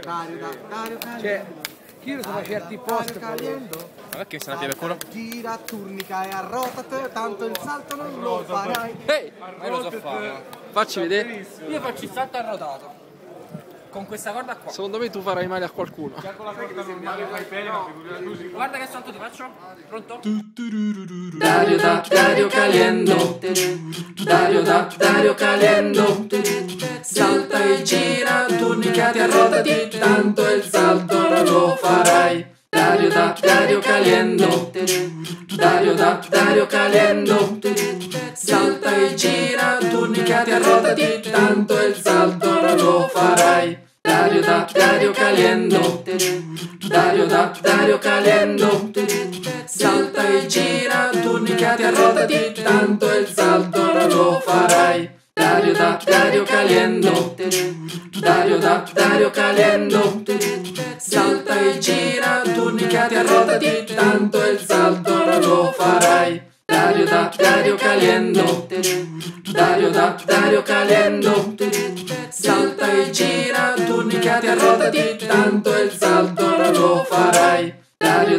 Dario Caliendo. Io sono a certi posti Caliendo. Ma che sarà più ancora? Gira, turnica e arrotate, tanto il salto non lo farai. Ehi, ma io lo so fare. Facci vedere. Io faccio il salto arrotato. Con questa corda qua. Secondo me tu farai male a qualcuno. Già con la corda normale fai bene, ma guarda che salto ti faccio. Pronto? Dario da Dario Caliendo. Dario da Dario Caliendo. Salta e gira, turnicati e arrotati, tanto il salto non lo farai. Dario da Dario Caliendo. Dario da Dario Caliendo. Salta e gira, turnicati e arrotati, tanto il salto non lo farai. Dario da Dario Caliendo. Dario da Dario Caliendo. Salta e gira, turnicati e arrotati, tanto il salto non lo farai. Dario da Dario Caliendo. Dario da Dario Caliendo. Salta e gira, turnicati e arrotati, tanto il salto non lo farai. Dario da Dario Caliendo. Dario da Dario Caliendo. Salta e gira, turnicati e arrotati, tanto il salto non lo farai. Dario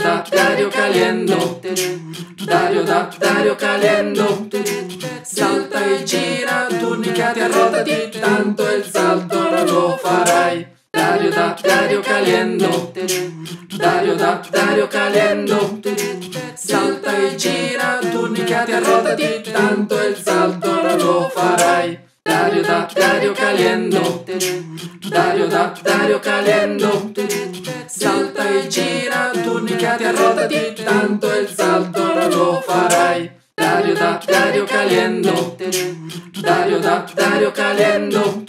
da Dario Caliendo. Dario da Dario Caliendo. Salta e gira, turnicati e arrotati, tanto il salto non lo farai. Dario da Dario Caliendo. Dario da Dario Caliendo. Salta e gira, turnicati e arrotati, tanto il salto non lo farai. Dario da Dario Caliendo. Dario da Dario Caliendo.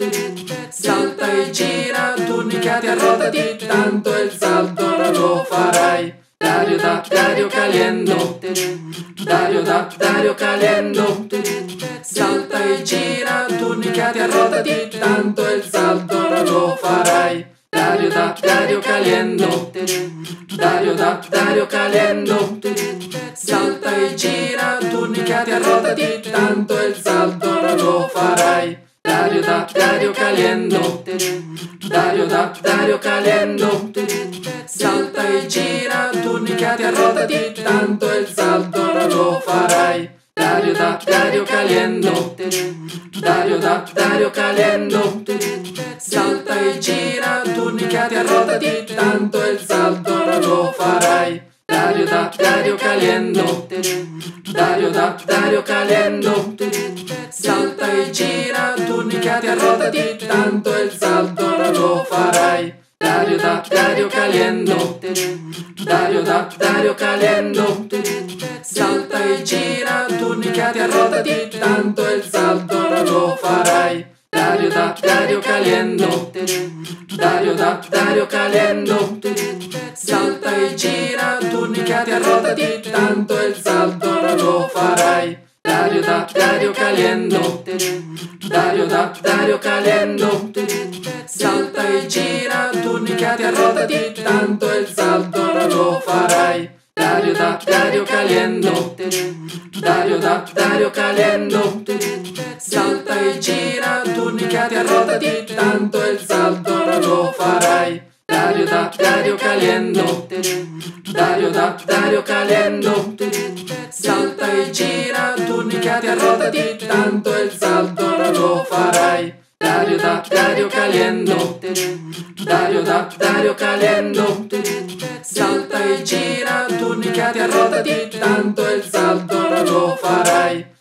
Salta e gira, turnicati e arrotati, tanto il salto non lo farai. Dario da Dario Caliendo. Dario da Dario Caliendo. Salta e gira, turnicati e arrotati, tanto il salto non lo farai. Dario da Dario Caliendo. Dario da Dario Caliendo. Salta e gira, turnicati e arrotati, tanto il salto non lo farai. Dario da Dario Caliendo. Dario da Dario Caliendo. Salta e gira, turnicati e arrotati, tanto il salto non lo farai. Dario da Dario Caliendo. Dario da Dario Caliendo. Salta e gira, turnicati e arrotati, tanto il salto non lo farai. Dario da Dario Caliendo. Dario da Dario Caliendo. Salta e gira, turnicati e arrotati, tanto il salto non lo farai. Dario da Dario Caliendo. Dario da Dario Caliendo. Salta e gira, turnicati e arrotati, tanto il salto non lo farai. Dario da Dario Caliendo. Dario da Dario Caliendo. Salta e gira, turnicati e arrotati, tanto il salto non lo farai. Dario da Dario Caliendo. Dario da Dario Caliendo. Salta e gira, turnicati e arrotati, tanto il salto non lo farai. Dario da Dario Caliendo. Dario da Dario Caliendo. Salta e gira, turnicati e arrotati, tanto il salto non lo farai. Dario da Dario Caliendo. Dario da Dario Caliendo. Salta e gira, turnicati e arrotati, tanto il salto non lo farai. Dario da Dario Caliendo. Dario da Dario Caliendo. Salta e gira, turnicati e arrotati, tanto il salto non lo farai. Dario da Dario Caliendo. Dario da Dario Caliendo. Salta e gira, turnicati e arrotati, tanto il salto non lo farai.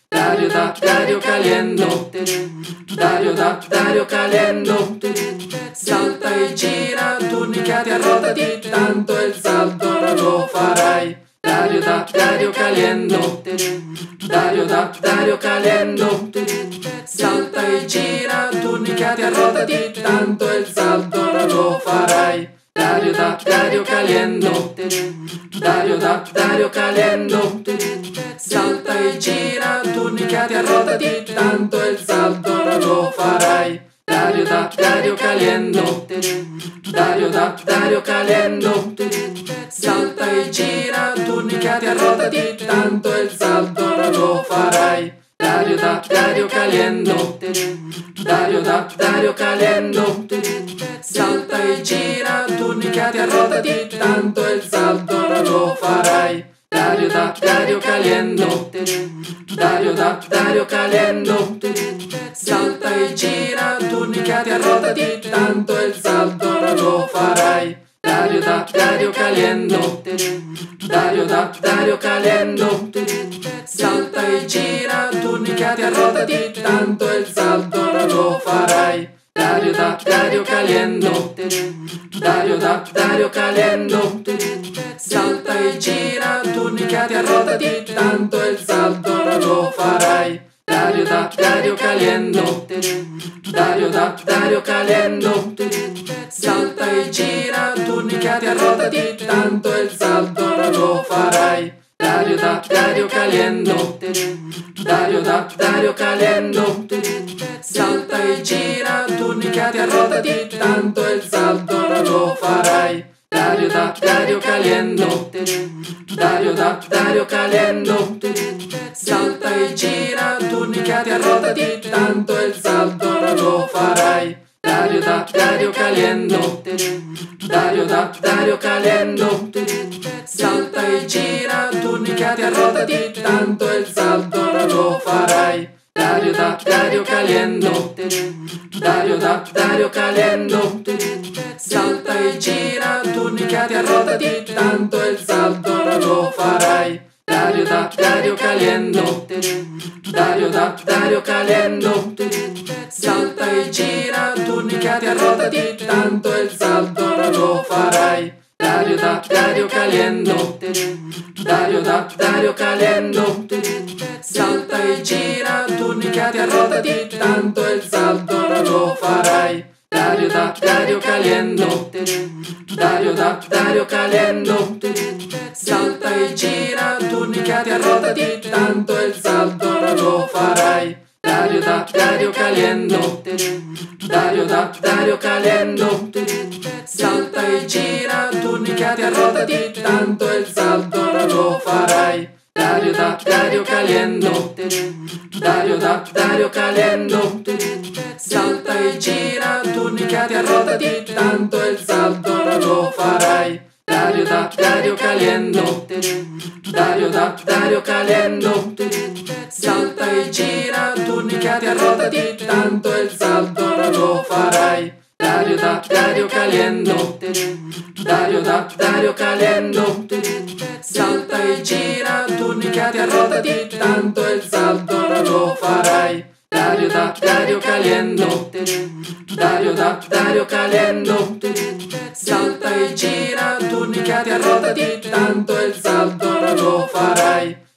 Dario da Dario Caliendo. Dario da Dario Caliendo. Salta e gira, turnicati e arrotati, tanto il salto non lo farai. Dario da Dario Caliendo. Dario da Dario Caliendo. Salta e gira, turnicati e arrotati, tanto il salto non lo farai. Dario da Dario Caliendo. Dario da Dario Caliendo. Salta e gira, turnicati e arrotati, tanto il salto non lo farai. Dario da Dario Caliendo. Dario da Dario Caliendo. Salta e gira, turnicati e arrotati, tanto il salto non lo farai. Dario da Dario Caliendo, Dario da Dario Caliendo, salta e gira, turnicati e rotati, tanto il salto ora lo farai. Dario da Dario Caliendo, Dario da Dario Caliendo, salta e gira, turnicati e rotati, tanto il salto ora lo farai. Dario da Dario Caliendo, Dario da Dario Caliendo, salta e gira, turnicati e rotati, tanto il salto ora lo farai. Dario da Dario Caliendo, Dario da Dario Caliendo, salta e gira, turnicati e rotati, tanto il salto ora lo farai. Dario da Dario Caliendo, Dario da Dario Caliendo, salta e gira, turnicati e rotati, tanto il salto ora lo farai. Dario da Dario Caliendo, Dario da Dario Caliendo, salta e gira, turnicati e rotati, tanto il salto ora lo farai. Dario da Dario Caliendo, Dario da Dario Caliendo, salta e gira, turnicati e rotati, tanto il salto ora lo farai. Dario da Dario Caliendo, Dario da Dario Caliendo, salta e gira, turnicati e rotati, tanto il salto ora lo farai. Dario da Dario Caliendo, Dario da Dario Caliendo, salta e gira, turnicati e rotati, tanto il salto ora lo farai. Dario da Dario Caliendo, Dario da Dario Caliendo, salta e gira, turnicati e rotati, tanto il salto ora lo farai. Dario da Dario Caliendo, Dario da Dario Caliendo, salta e gira, turnicati e rotati, tanto il salto ora lo farai. Dario da Dario Caliendo, Dario da Dario Caliendo, salta e gira, turnicati e rotati, tanto il salto ora lo farai. Dario da Dario Caliendo, Dario da Dario Caliendo, salta e gira, turnicati e rotati, tanto il salto ora lo farai. Dario da Dario Caliendo, Dario da Dario Caliendo, salta e gira, turnicati e rotati, tanto il salto ora lo farai. Dario da Dario Caliendo, Dario da Dario Caliendo, salta e gira, turnicati e rotati, tanto il salto ora lo farai. Dario da Dario Caliendo, Dario da Dario Caliendo, salta e gira, turnicati e rotati, tanto il salto ora lo farai. Dario da Dario Caliendo, Dario da Dario Caliendo, salta e gira, turnicati e rotati, tanto il salto ora lo farai.